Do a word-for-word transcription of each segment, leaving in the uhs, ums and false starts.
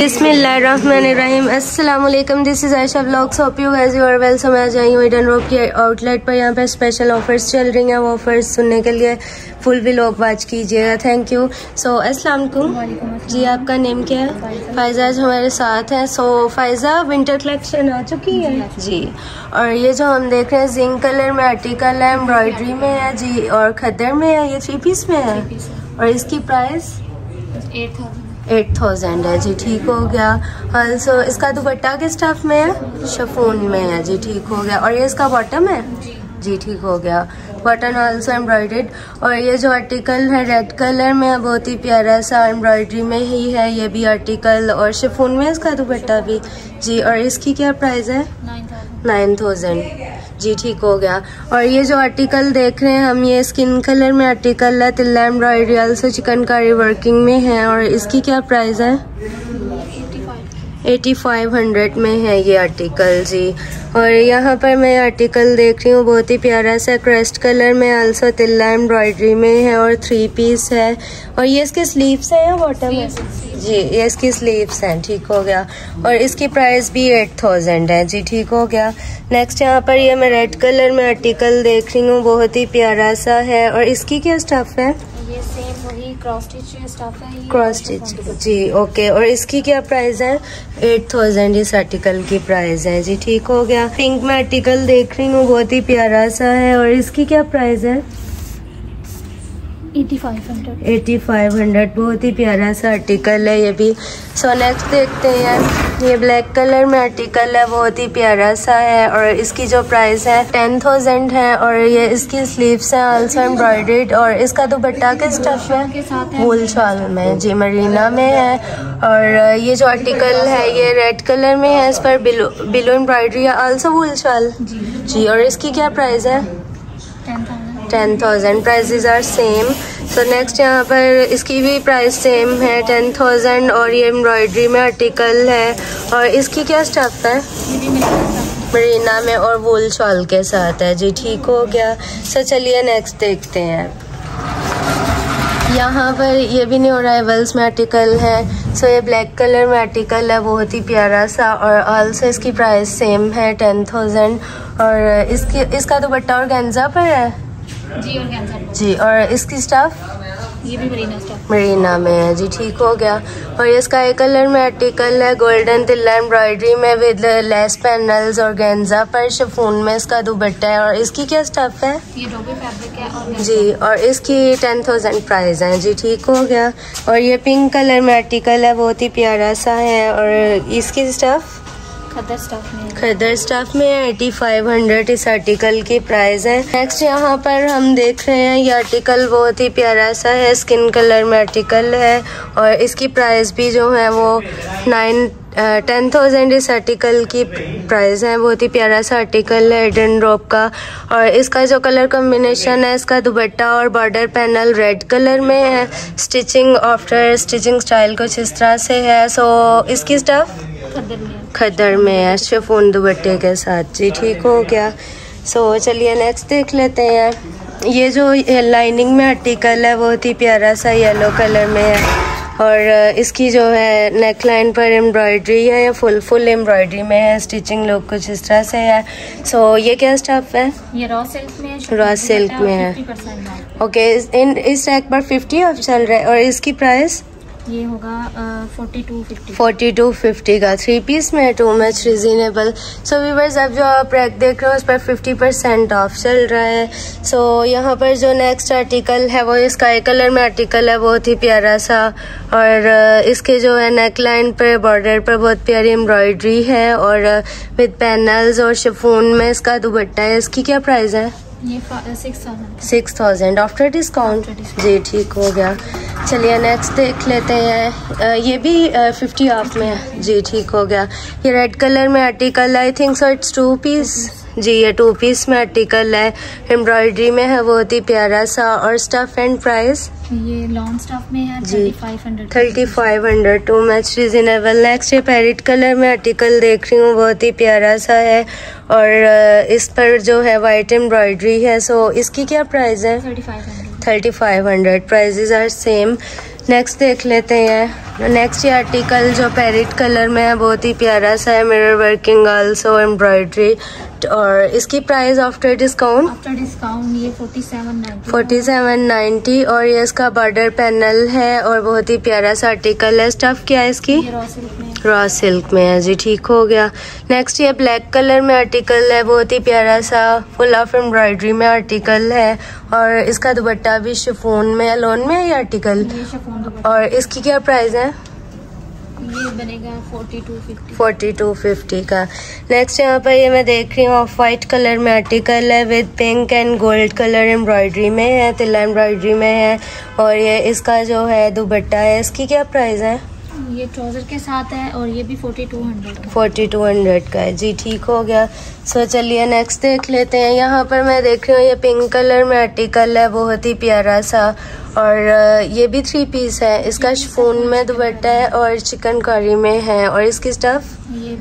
बिस्मिल्लाहिर्रहमानिर्रहीम, अस्सलामुअलैकुम। This is Ayesha vlogs. Hope you guys you are well. समझ आ जाइए एडनरोब की आउटलेट पर यहाँ पे स्पेशल ऑफर्स चल रही हैं। वो ऑफर्स सुनने के लिए फुल व्लॉग वॉच कीजिएगा। Thank you. सो अस्सलाम वालेकुम जी, आपका नेम क्या है? फ़ायज़ा हमारे साथ हैं। सो फ़ायज़ा, विंटर कलेक्शन आ चुकी है जी, और ये जो हम देख रहे हैं जिंक कलर में आर्टिकल है, एम्ब्रॉयडरी में है जी, और खदर में है, ये थ्री पीस में है, और इसकी price eight thousand eight thousand है जी। ठीक हो गया। ऑल्सो इसका दुपट्टा किस स्टफ में है? शिफॉन में है जी। ठीक हो गया। और ये इसका बॉटम है जी। ठीक हो गया। Bottom also embroidered. और ये जो आर्टिकल है रेड कलर में, बहुत ही प्यारा सा एम्ब्रॉयडरी में ही है ये भी आर्टिकल, और शिफॉन में इसका दुपट्टा भी जी। और इसकी क्या प्राइस है? नाइन थाउजेंड जी। ठीक हो गया। और ये जो आर्टिकल देख रहे हैं हम, ये स्किन कलर में आर्टिकल है, tilla embroidery also chikankari working में है, और इसकी क्या प्राइस है? एटी फाइव हंड्रेड में है ये आर्टिकल जी। और यहाँ पर मैं आर्टिकल देख रही हूँ, बहुत ही प्यारा सा क्रेस्ट कलर में, आल्सो तिल्ला एम्ब्रॉयडरी में है, और थ्री पीस है। और ये इसके स्लीव्स हैं या बॉटम है जी? ये इसकी स्लीव्स हैं। ठीक हो गया। और इसकी प्राइस भी एट थाउजेंड है जी। ठीक हो गया। नेक्स्ट यहाँ पर ये मैं रेड कलर में आर्टिकल देख रही हूँ, बहुत ही प्यारा सा है, और इसकी क्या स्टफ है? ये सेम वही क्रॉस स्टिच स्टफ है, क्रॉस स्टिच जी। ओके। और इसकी क्या प्राइस है? एट थाउजेंड इस आर्टिकल की प्राइस है जी। ठीक हो गया। पिंक में आर्टिकल देख रही हूँ, बहुत ही प्यारा सा है, और इसकी क्या प्राइस है? एटी फाइव हंड्रेड, बहुत ही प्यारा सा आर्टिकल है ये भी। सो नेक्स्ट देखते हैं, ये ब्लैक कलर में आर्टिकल है, बहुत ही प्यारा सा है, और इसकी जो प्राइस है टेन थाउजेंड है। और ये इसकी स्लीव्स हैं आल्सो एम्ब्रॉयडर्ड, और इसका दुपट्टा किस स्टफ है? वूल शॉल में जी, मरीना में है। और ये जो आर्टिकल है ये रेड कलर में है, इस पर बिलो बिलो एम्ब्रॉयडरी है, आल्सो वूल शॉल जी। और इसकी क्या प्राइस है? Ten thousand. Prices are same. So next यहाँ पर इसकी भी प्राइस सेम है, टेन थाउजेंड। और ये एम्ब्रॉयडरी में आर्टिकल है, और इसकी क्या स्टफ है? मरीना में, और वूल शॉल के साथ है जी। ठीक हो गया। सो चलिए नेक्स्ट देखते हैं। यहाँ पर ये भी न्यू अराइवल्स में आर्टिकल है। सो ये ब्लैक कलर में आर्टिकल है, बहुत ही प्यारा सा, और ऑल्सो इसकी प्राइस सेम है, टेन थाउजेंड। और इसकी इसका दुपट्टा और गेंजा पर है जी, और जी और इसकी स्टफ ये भी मरीना स्टफ मरीना में है जी। ठीक हो गया। और ये स्काई कलर में आर्टिकल है, गोल्डन तिल्ला एम्ब्रॉयडरी में विद लेस पैनल्स, और गेंजा पर शिफॉन में इसका दुपट्टा है, और इसकी क्या स्टफ है? ये डोबे फैब्रिक है, और जी और इसकी टेन थाउजेंड प्राइस है जी। ठीक हो गया। और ये पिंक कलर में आर्टिकल है, बहुत ही प्यारा सा है, और इसकी स्टफ खदर स्टफ में खदर स्टफ में एटी फाइव हंड्रेड इस आर्टिकल की प्राइस है। नेक्स्ट यहाँ पर हम देख रहे हैं, ये आर्टिकल बहुत ही प्यारा सा है, स्किन कलर में आर्टिकल है, और इसकी प्राइस भी जो है वो नाइन टेन थाउजेंड इस आर्टिकल की प्राइस है। बहुत ही प्यारा सा आर्टिकल है एडनरोब का, और इसका जो कलर कम्बिनेशन है, इसका दुपट्टा और बॉर्डर पैनल रेड कलर में है, स्टिचिंग आफ्टर स्टिचिंग स्टाइल कुछ इस तरह से है। सो इसकी स्टफ खदर में है, शिफॉन दुपट्टे के साथ जी। ठीक हो गया। सो चलिए नेक्स्ट देख लेते हैं। ये जो लाइनिंग में आर्टिकल है, बहुत ही प्यारा सा येलो कलर में है, और इसकी जो है नेक लाइन पर एम्ब्रॉयडरी है, या फुल फुल एम्ब्रॉयडरी में है, स्टिचिंग लुक कुछ इस तरह से है। सो so, ये क्या स्टफ है? ये रॉ सिल्क में है। रॉ सिल्क में है। ओके। इन इस रैक पर फिफ्टी ऑफ चल रहा है, और इसकी प्राइस ये होगा फोर्टी टू फिफ्टी का, थ्री पीस में, too much reasonable. So viewers, अब जो आप रैक देख रहे हो उस पर फिफ्टी परसेंट ऑफ चल रहा है। सो so, यहाँ पर जो नेक्स्ट आर्टिकल है वो स्काई कलर में आर्टिकल है, बहुत ही प्यारा सा, और इसके जो है नेक लाइन पर बॉर्डर पर बहुत प्यारी एम्ब्रॉयडरी है, और विद पैनल्स, और शिफॉन में इसका दुपट्टा है। इसकी क्या प्राइस है? ये सिक्स थाउजेंड आफ्टर डिस्काउंट जी। ठीक हो गया। चलिए नेक्स्ट देख लेते हैं। ये भी फिफ्टी ऑफ में है जी। ठीक हो गया। ये रेड कलर में article I think so it's two piece जी। ये टू पीस में आर्टिकल है, एम्ब्रॉयडरी में है, बहुत ही प्यारा सा, और स्टफ एंड प्राइस ये लॉन्ग स्टफ में है जी, thirty five hundred, too much reasonable. Next ये पैरेट कलर में आर्टिकल देख रही हूँ, बहुत ही प्यारा सा है, और इस पर जो है वाइट एम्ब्रॉयडरी है। सो इसकी क्या प्राइस है? Thirty five hundred. Thirty five hundred. Prices are same next देख लेते हैं। नेक्स्ट ये आर्टिकल जो पैरेट कलर में है बहुत ही प्यारा सा है, मिरर वर्किंग आल्सो एम्ब्रॉयडरी, और इसकी price after discount after discount ये फोर्टी सेवन नाइन्टी। और ये इसका बॉर्डर पैनल है और बहुत ही प्यारा सा आर्टिकल है। स्टफ क्या है इसकी? रॉ सिल्क में है जी, ठीक हो गया। नेक्स्ट ये ब्लैक कलर में आर्टिकल है, बहुत ही प्यारा सा फुल ऑफ एम्ब्रॉयडरी में आर्टिकल है, और इसका दुपट्टा भी शिफॉन में अलोन में है ये आर्टिकल। और इसकी क्या प्राइस है? ये बनेगा फोर्टी टू फिफ्टी का। नेक्स्ट यहाँ पर ये मैं देख रही हूँ ऑफ वाइट कलर में आर्टिकल है with pink and gold colour embroidery में है, तिल्ला एम्ब्रॉयडरी में है, और ये इसका जो है दुपट्टा है। इसकी क्या प्राइस है? ये ट्राउजर के साथ है और ये भी फोर्टी टू हंड्रेड का है जी, ठीक हो गया। सो चलिए नेक्स्ट देख लेते हैं। यहाँ पर मैं देख रही हूँ ये पिंक कलर में आर्टिकल है बहुत ही प्यारा सा, और ये भी थ्री पीस है, इसका शिफॉन में दुपट्टा है और चिकनकारी में है, और इसकी स्टफ ये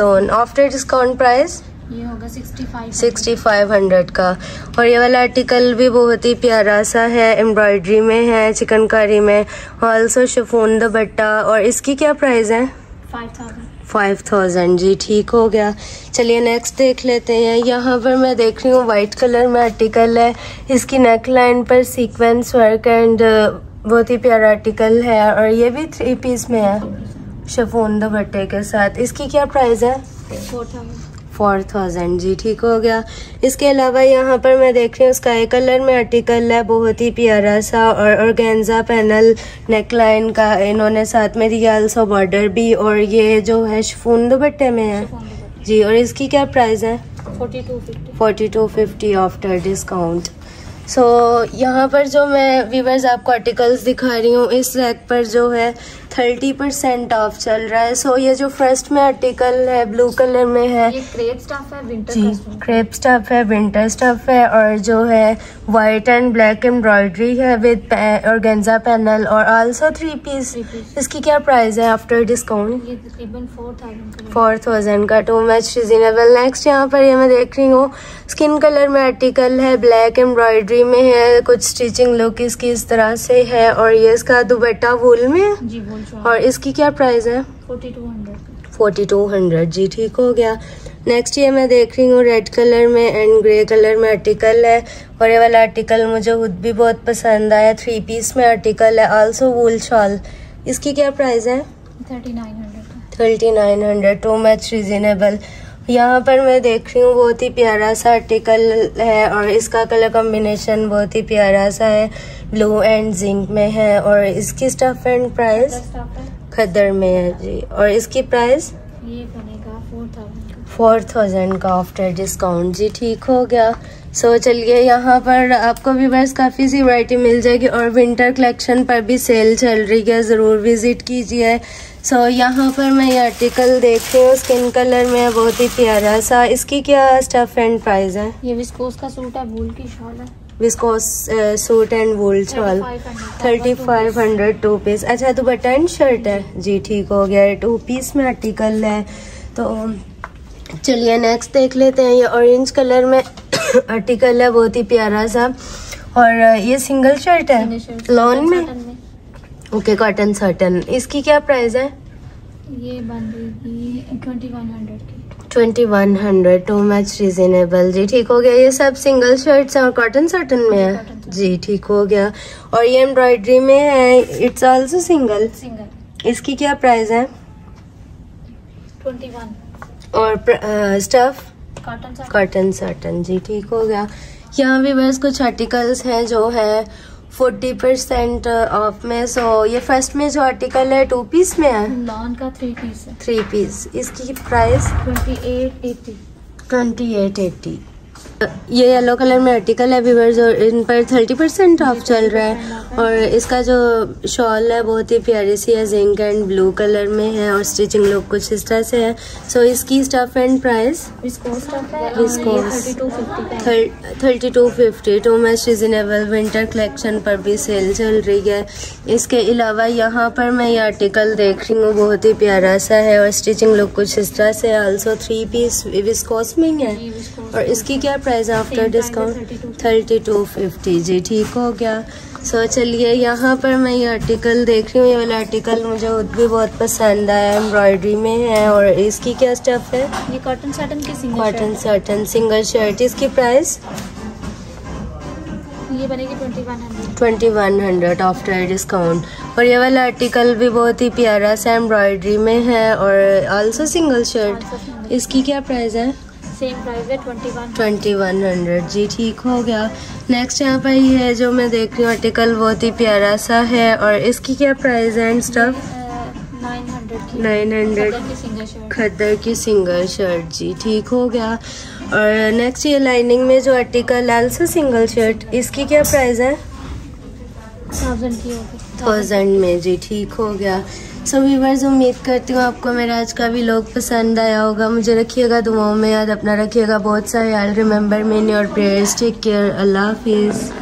लॉन। आफ्टर डिस्काउंट प्राइस ये होगा सिक्सटी फाइव हंड्रेड का। और ये वाला आर्टिकल भी बहुत ही प्यारा सा है, एम्ब्रॉयडरी में है, चिकनकारी में, ऑल्सो शिफॉन दुपट्टा, और इसकी क्या प्राइस है? फाइव थाउजेंड जी, ठीक हो गया। चलिए नेक्स्ट देख लेते हैं। यहाँ पर मैं देख रही हूँ वाइट कलर में आर्टिकल है, इसकी नेक लाइन पर सीक्वेंस वर्क एंड बहुत ही प्यारा आर्टिकल है, और ये भी थ्री पीस में है शिफॉन दुपट्टे के साथ। इसकी क्या प्राइस है? फोर थाउजेंड जी, ठीक हो गया। इसके अलावा यहाँ पर मैं देख रही हूँ स्काई कलर में आर्टिकल है बहुत ही प्यारा सा, और ऑर्गेन्जा पैनल नेकलाइन का इन्होंने साथ में दिया, आल्सो बॉर्डर भी, और ये जो है शिफॉन दुपट्टे में है जी। और इसकी क्या प्राइस है? Forty two fifty after discount. So so, यहाँ पर जो मैं व्यूवर्स आपको आर्टिकल्स दिखा रही हूँ इस रैक पर जो है थर्टी परसेंट ऑफ चल रहा है। सो so, ये जो फर्स्ट में आर्टिकल है ब्लू कलर में है, ये क्रेप स्टफ है, विंटर जी क्रेप स्टफ है, विंटर स्टफ है, और जो है वाइट एंड ब्लैक एम्ब्रॉयडरी है विद ऑर्गेन्जा पैनल और आल्सो थ्री पीस। इसकी क्या प्राइस है आफ्टर डिस्काउंट? ये तकरीबन फोर थाउजेंड का, टू मच रिजनेबल। नेक्स्ट यहाँ पर ये मैं देख रही हूँ स्किन कलर में आर्टिकल है, ब्लैक एम्ब्रॉयडरी में है, कुछ स्टिचिंग लुक इसकी इस तरह से है, और ये इसका दुपट्टा वूल में है जी, और इसकी क्या प्राइस है? फोर्टी टू हंड्रेड जी, ठीक हो गया। नेक्स्ट ये मैं देख रही हूँ रेड कलर में एंड ग्रे कलर में आर्टिकल है, और ये वाला आर्टिकल मुझे खुद भी बहुत पसंद आया, थ्री पीस में आर्टिकल है, आल्सो वूल शॉल। इसकी क्या प्राइस है? Thirty nine hundred, too much reasonable. यहाँ पर मैं देख रही हूँ बहुत ही प्यारा सा आर्टिकल है, और इसका कलर कॉम्बिनेशन बहुत ही प्यारा सा है, ब्लू एंड जिंक में है, और इसकी स्टफ एंड प्राइस खदर में है जी। और इसकी प्राइस ये बनेगा फोर थाउजेंड का आफ्टर डिस्काउंट जी, ठीक हो गया। सो so, चलिए यहाँ पर आपको भी बस काफ़ी सी वैरायटी मिल जाएगी, और विंटर कलेक्शन पर भी सेल चल रही है, ज़रूर विज़िट कीजिए। सो so, यहाँ पर मैं ये आर्टिकल देख रही हूँ स्किन कलर में बहुत ही प्यारा सा, इसकी क्या स्टफ एंड प्राइस है? ये विस्कोस का सूट है, वूल की शॉल है, viscose suit and wool shawl thirty five hundred, two piece. अच्छा दुपट्टा एंड शर्ट है जी, ठीक हो गया, टू पीस में आर्टिकल है। तो चलिए नेक्स्ट देख लेते हैं। ये ऑरेंज कलर में आर्टिकल है बहुत ही प्यारा सा, और ये सिंगल शर्ट है लॉन में, ओके कॉटन सर्टन। इसकी क्या प्राइस है? ये twenty one hundred, too much reasonable जी, ठीक हो गया। ये सब सिंगल शर्ट्स और कॉटन सर्टन में है जी, ठीक हो गया। और ये एम्ब्रॉयडरी में है, इट्स आल्सो सिंगल। इसकी क्या प्राइस है? ट्वेंटी वन, और स्टफ कॉटन सर्टन जी, ठीक हो गया। यहाँ भी बस कुछ आर्टिकल्स हैं जो है फोर्टी परसेंट ऑफ में। सो so, ये फर्स्ट में जो आर्टिकल है टू पीस में है, लॉन का थ्री पीस है, थ्री पीस। इसकी प्राइस ट्वेंटी एट एटी। ये येलो कलर में आर्टिकल है व्यूअर्स, और इन पर थर्टी परसेंट ऑफ चल रहा है, और इसका जो शॉल है बहुत ही प्यारी सी है, जिंक एंड ब्लू कलर में है, और स्टिचिंग लुक कुछ इस तरह से है। सो so, इसकी stuff and price thirty two fifty, too much reasonable, winter collection पर भी सेल चल रही है। इसके अलावा यहाँ पर मैं ये आर्टिकल देख रही हूँ बहुत ही प्यारा सा है, और स्टिचिंग लुक कुछ इस तरह से, आल्सो थ्री पीस विस्कोस में है, और इसकी क्या price after discount? Thirty two fifty जी, ठीक हो गया। सो so, चलिए यहाँ पर मैं ये आर्टिकल देख रही हूँ। ये वाला आर्टिकल मुझे खुद भी बहुत पसंद आया, एम्ब्रॉयडरी में है। और इसकी क्या स्टफ है? ये कॉटन साटन की single cotton satin single shirt. इसकी प्राइस ये बनेगी twenty one hundred after discount. और ये वाला आर्टिकल भी बहुत ही प्यारा सा एम्ब्रॉयडरी में है और आल्सो सिंगल शर्ट। इसकी क्या प्राइस है? सेम प्राइस है ट्वेंटी वन हंड्रेड। जी ठीक हो गया। नेक्स्ट यहाँ पर ये है जो मैं देख रही हूँ आर्टिकल, बहुत ही प्यारा सा है। और इसकी क्या प्राइस है and stuff? Nine hundred khaddar की सिंगल शर्ट। जी ठीक हो गया। और नेक्स्ट ये लाइनिंग में जो आर्टिकल आल्सो सिंगल शर्ट, इसकी क्या प्राइस है? थाउजेंड की होगी, थाउजेंड में। जी ठीक हो गया। सो व्यूअर्स, उम्मीद करती हूँ आपको मेरा आज का भी लोग पसंद आया होगा। मुझे रखिएगा दुआओं में याद, अपना रखिएगा बहुत सा ख्याल। Remember me in your prayers. Take care. Allah हाफिज़।